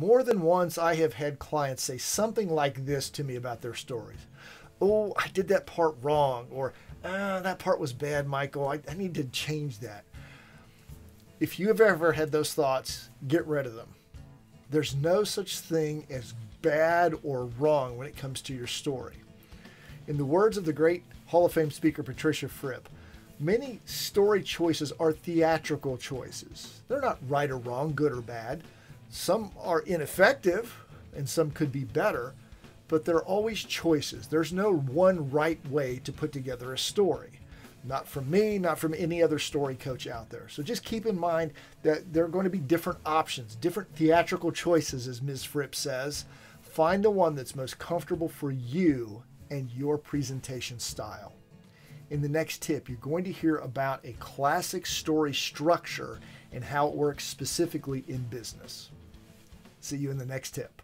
More than once, I have had clients say something like this to me about their stories. Oh, I did that part wrong, or that part was bad, Michael. I need to change that. If you have ever had those thoughts, get rid of them. There's no such thing as bad or wrong when it comes to your story. In the words of the great Hall of Fame speaker Patricia Fripp, many story choices are theatrical choices. They're not right or wrong, good or bad. Some are ineffective and some could be better, but they're always choices. There's no one right way to put together a story. Not from me, not from any other story coach out there. So just keep in mind that there are going to be different options, different theatrical choices, as Ms. Fripp says. Find the one that's most comfortable for you and your presentation style. In the next tip, you're going to hear about a classic story structure and how it works specifically in business. See you in the next tip.